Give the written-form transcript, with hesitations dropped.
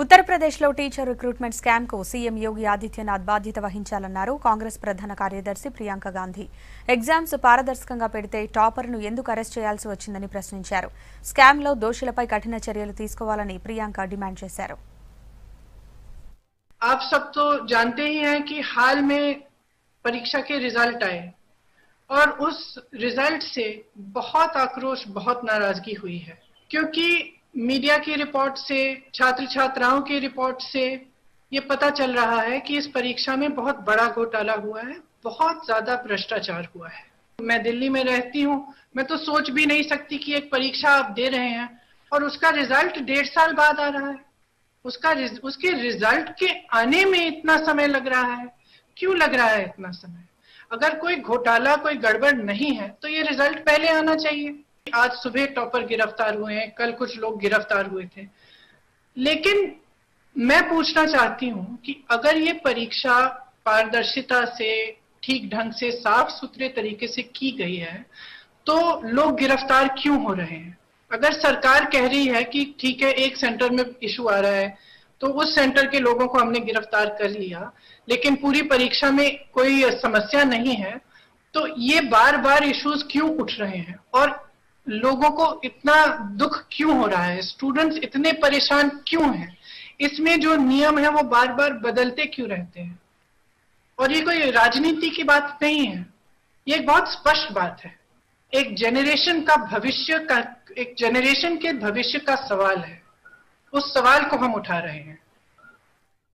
उत्तर प्रदेश लो teacher recruitment scam को CM Yogi Adityanath बाध्यता वहिंचालన్నారు कांग्रेस प्रधान కార్యదర్శి ప్రియాంక గాంధీ ఎగ్జామ్స్ పారదర్శకంగా పెడితే టాపర్‌ను ఎందుకు అరెస్ట్ చేయాల్సి వచ్చిందని ప్రశ్నించారు స్కామ్ లో దోషులపై కఠిన చర్యలు తీసుకోవాలని ప్రియాంక డిమాండ్ చేశారు। आप सब तो जानते ही हैं कि हाल में परीक्षा के रिजल्ट आए और उस रिजल्ट से बहुत आक्रोश बहुत नाराजगी हुई है क्योंकि मीडिया की रिपोर्ट से छात्र छात्राओं की रिपोर्ट से ये पता चल रहा है कि इस परीक्षा में बहुत बड़ा घोटाला हुआ है, बहुत ज्यादा भ्रष्टाचार हुआ है। मैं दिल्ली में रहती हूँ, मैं तो सोच भी नहीं सकती कि एक परीक्षा आप दे रहे हैं और उसका रिजल्ट 1.5 साल बाद आ रहा है। उसके रिजल्ट के आने में इतना समय लग रहा है, क्यों लग रहा है इतना समय? अगर कोई घोटाला कोई गड़बड़ नहीं है तो ये रिजल्ट पहले आना चाहिए। आज सुबह टॉपर गिरफ्तार हुए हैं, कल कुछ लोग गिरफ्तार हुए थे, लेकिन मैं पूछना चाहती हूं कि अगर ये परीक्षा पारदर्शिता से ठीक ढंग से साफ सुथरे तरीके से की गई है तो लोग गिरफ्तार क्यों हो रहे हैं? अगर सरकार कह रही है कि ठीक है एक सेंटर में इशू आ रहा है तो उस सेंटर के लोगों को हमने गिरफ्तार कर लिया, लेकिन पूरी परीक्षा में कोई समस्या नहीं है, तो ये बार बार इश्यूज क्यों उठ रहे हैं और लोगों को इतना दुख क्यों हो रहा है? स्टूडेंट्स इतने परेशान क्यों हैं? इसमें जो नियम है वो बार बार बदलते क्यों रहते हैं? और ये कोई राजनीति की बात नहीं है, ये एक बहुत स्पष्ट बात है। एक जनरेशन का भविष्य का सवाल है, उस सवाल को हम उठा रहे हैं।